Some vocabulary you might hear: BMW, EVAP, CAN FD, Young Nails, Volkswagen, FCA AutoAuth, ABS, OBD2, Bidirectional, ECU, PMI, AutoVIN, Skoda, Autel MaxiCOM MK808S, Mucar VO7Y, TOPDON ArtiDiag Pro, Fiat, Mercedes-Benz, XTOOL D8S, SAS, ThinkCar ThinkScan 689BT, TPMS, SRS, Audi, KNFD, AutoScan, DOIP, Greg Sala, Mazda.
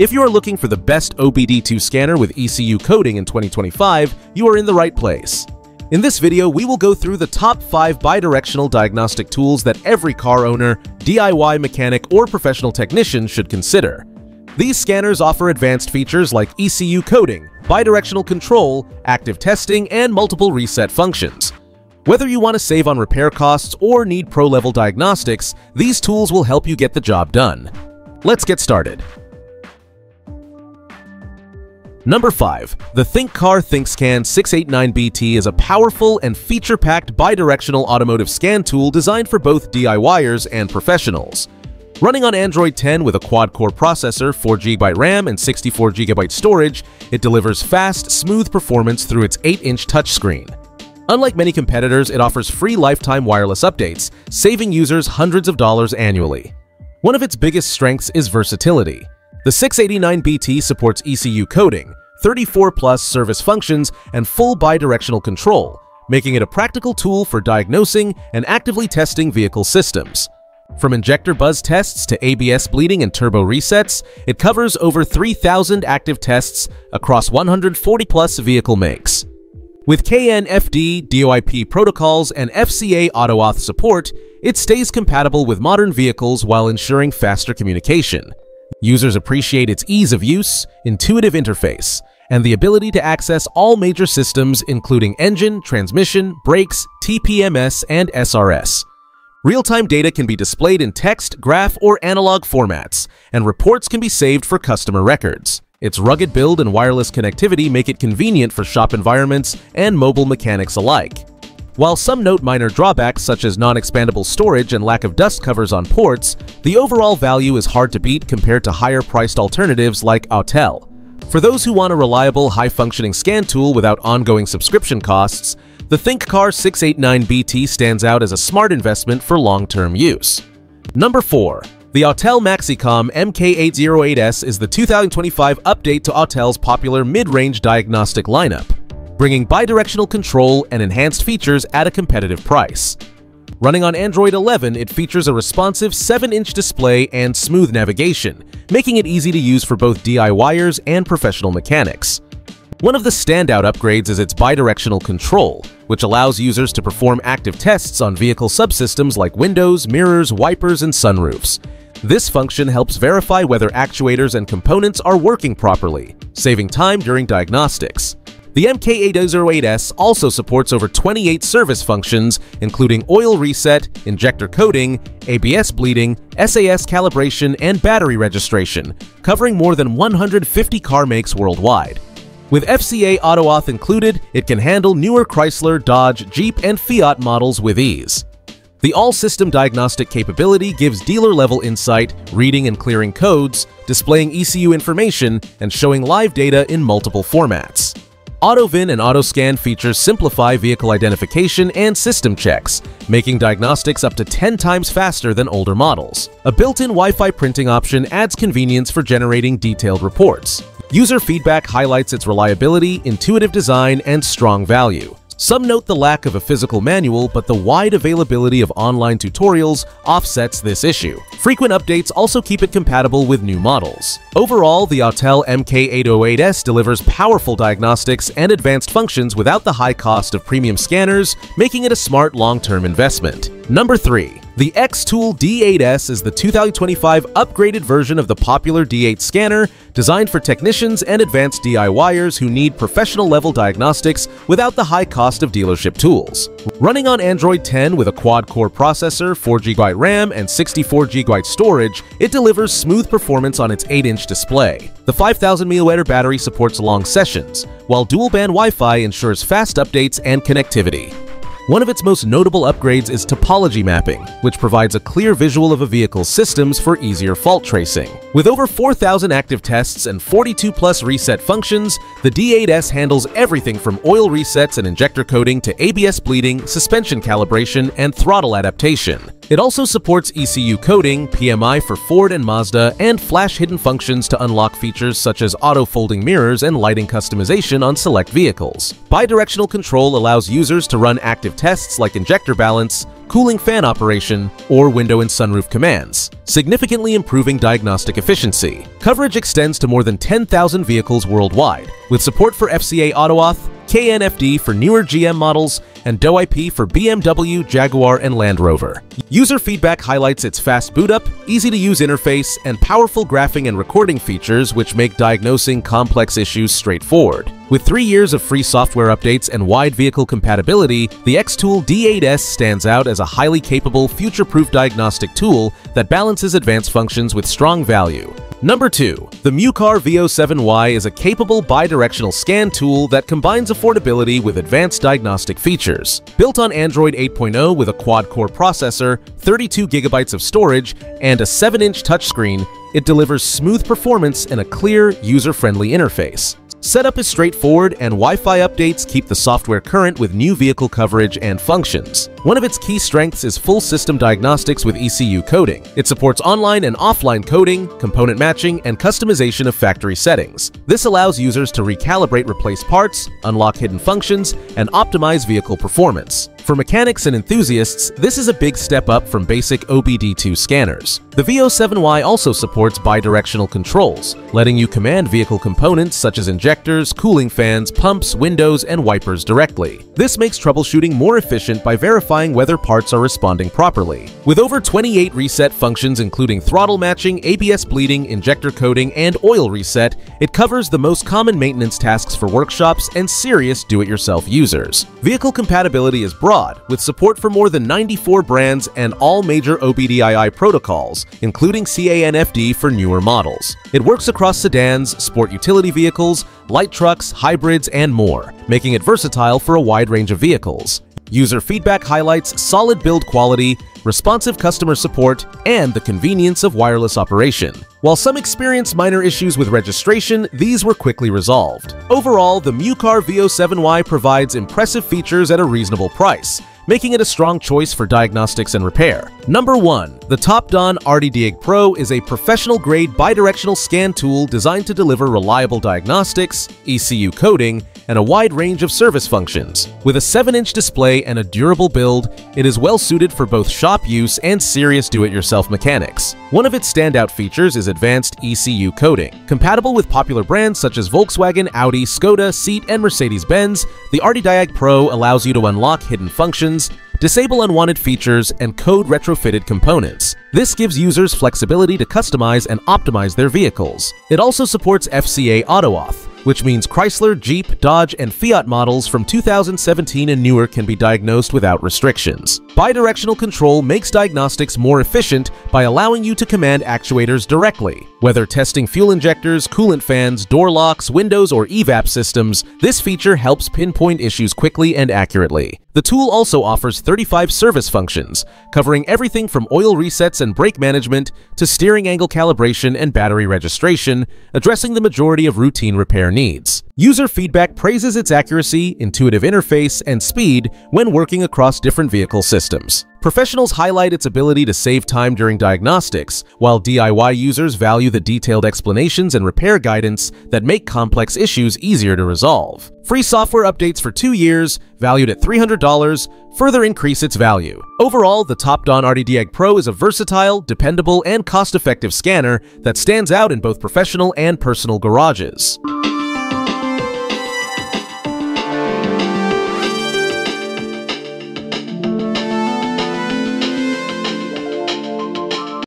If you are looking for the best OBD2 scanner with ECU coding in 2025, you are in the right place. In this video, we will go through the top 5 bidirectional diagnostic tools that every car owner, DIY mechanic, or professional technician should consider. These scanners offer advanced features like ECU coding, bidirectional control, active testing, and multiple reset functions. Whether you want to save on repair costs or need pro-level diagnostics, these tools will help you get the job done. Let's get started. Number 5. The ThinkCar ThinkScan 689BT is a powerful and feature-packed bidirectional automotive scan tool designed for both DIYers and professionals. Running on Android 10 with a quad-core processor, 4GB RAM, and 64GB storage, it delivers fast, smooth performance through its 8-inch touchscreen. Unlike many competitors, it offers free lifetime wireless updates, saving users hundreds of dollars annually. One of its biggest strengths is versatility. The 689BT supports ECU coding, 34+ service functions, and full bidirectional control, making it a practical tool for diagnosing and actively testing vehicle systems. From injector buzz tests to ABS bleeding and turbo resets, it covers over 3,000 active tests across 140+ vehicle makes. With KNFD, DOIP protocols, and FCA AutoAuth support, it stays compatible with modern vehicles while ensuring faster communication. Users appreciate its ease of use, intuitive interface, and the ability to access all major systems including engine, transmission, brakes, TPMS, and SRS. Real-time data can be displayed in text, graph, or analog formats, and reports can be saved for customer records. Its rugged build and wireless connectivity make it convenient for shop environments and mobile mechanics alike. While some note minor drawbacks such as non-expandable storage and lack of dust covers on ports, the overall value is hard to beat compared to higher-priced alternatives like Autel. For those who want a reliable, high-functioning scan tool without ongoing subscription costs, the ThinkCar 689BT stands out as a smart investment for long-term use. Number 4. The Autel MaxiCOM MK808S is the 2025 update to Autel's popular mid-range diagnostic lineup, bringing bidirectional control and enhanced features at a competitive price. Running on Android 11, it features a responsive 7-inch display and smooth navigation, making it easy to use for both DIYers and professional mechanics. One of the standout upgrades is its bidirectional control, which allows users to perform active tests on vehicle subsystems like windows, mirrors, wipers, and sunroofs. This function helps verify whether actuators and components are working properly, saving time during diagnostics. The MK808S also supports over 28 service functions, including oil reset, injector coding, ABS bleeding, SAS calibration, and battery registration, covering more than 150 car makes worldwide. With FCA AutoAuth included, it can handle newer Chrysler, Dodge, Jeep, and Fiat models with ease. The all-system diagnostic capability gives dealer-level insight, reading and clearing codes, displaying ECU information, and showing live data in multiple formats. AutoVIN and AutoScan features simplify vehicle identification and system checks, making diagnostics up to 10 times faster than older models. A built-in Wi-Fi printing option adds convenience for generating detailed reports. User feedback highlights its reliability, intuitive design, and strong value. Some note the lack of a physical manual, but the wide availability of online tutorials offsets this issue. Frequent updates also keep it compatible with new models. Overall, the Autel MK808S delivers powerful diagnostics and advanced functions without the high cost of premium scanners, making it a smart long-term investment. Number 3. The XTOOL D8S is the 2025 upgraded version of the popular D8 scanner, designed for technicians and advanced DIYers who need professional-level diagnostics without the high cost of dealership tools. Running on Android 10 with a quad-core processor, 4GB RAM, and 64GB storage, it delivers smooth performance on its 8-inch display. The 5000mAh battery supports long sessions, while dual-band Wi-Fi ensures fast updates and connectivity. One of its most notable upgrades is topology mapping, which provides a clear visual of a vehicle's systems for easier fault tracing. With over 4,000 active tests and 42+ reset functions, the D8S handles everything from oil resets and injector coding to ABS bleeding, suspension calibration, and throttle adaptation. It also supports ECU coding, PMI for Ford and Mazda, and flash hidden functions to unlock features such as auto folding mirrors and lighting customization on select vehicles. Bidirectional control allows users to run active tests like injector balance, cooling fan operation, or window and sunroof commands, significantly improving diagnostic efficiency. Coverage extends to more than 10,000 vehicles worldwide, with support for FCA AutoAuth, KNFD for newer GM models, and DOIP for BMW, Jaguar, and Land Rover. User feedback highlights its fast boot-up, easy-to-use interface, and powerful graphing and recording features which make diagnosing complex issues straightforward. With 3 years of free software updates and wide vehicle compatibility, the XTOOL D8S stands out as a highly capable, future-proof diagnostic tool that balances advanced functions with strong value. Number 2. The Mucar VO7Y is a capable bidirectional scan tool that combines affordability with advanced diagnostic features. Built on Android 8.0 with a quad-core processor, 32 gigabytes of storage, and a 7-inch touchscreen, it delivers smooth performance and a clear, user-friendly interface. Setup is straightforward, and Wi-Fi updates keep the software current with new vehicle coverage and functions. One of its key strengths is full system diagnostics with ECU coding. It supports online and offline coding, component matching, and customization of factory settings. This allows users to recalibrate replaced parts, unlock hidden functions, and optimize vehicle performance. For mechanics and enthusiasts, this is a big step up from basic OBD2 scanners. The VO7Y also supports bidirectional controls, letting you command vehicle components such as injectors, cooling fans, pumps, windows, and wipers directly. This makes troubleshooting more efficient by verifying whether parts are responding properly. With over 28 reset functions including throttle matching, ABS bleeding, injector coding, and oil reset, it covers the most common maintenance tasks for workshops and serious do-it-yourself users. Vehicle compatibility is broad, with support for more than 94 brands and all major OBD2 protocols, including CAN FD for newer models. It works across sedans, sport utility vehicles, light trucks, hybrids, and more, making it versatile for a wide range of vehicles. User feedback highlights solid build quality, responsive customer support, and the convenience of wireless operation. While some experienced minor issues with registration, these were quickly resolved. Overall, the Mucar VO7Y provides impressive features at a reasonable price, making it a strong choice for diagnostics and repair. Number 1. The TOPDON ArtiDiag Pro is a professional-grade bidirectional scan tool designed to deliver reliable diagnostics, ECU coding, and a wide range of service functions. With a 7-inch display and a durable build, it is well-suited for both shop use and serious do-it-yourself mechanics. One of its standout features is advanced ECU coding. Compatible with popular brands such as Volkswagen, Audi, Skoda, SEAT, and Mercedes-Benz, the ArtiDiag Pro allows you to unlock hidden functions, disable unwanted features, and code retrofitted components. This gives users flexibility to customize and optimize their vehicles. It also supports FCA AutoAuth, which means Chrysler, Jeep, Dodge, and Fiat models from 2017 and newer can be diagnosed without restrictions. Bidirectional control makes diagnostics more efficient by allowing you to command actuators directly. Whether testing fuel injectors, coolant fans, door locks, windows, or EVAP systems, this feature helps pinpoint issues quickly and accurately. The tool also offers 35 service functions, covering everything from oil resets and brake management to steering angle calibration and battery registration, addressing the majority of routine repair needs. User feedback praises its accuracy, intuitive interface, and speed when working across different vehicle systems. Professionals highlight its ability to save time during diagnostics, while DIY users value the detailed explanations and repair guidance that make complex issues easier to resolve. Free software updates for 2 years, valued at $300, further increase its value. Overall, the TOPDON ArtiDiag Pro is a versatile, dependable, and cost-effective scanner that stands out in both professional and personal garages.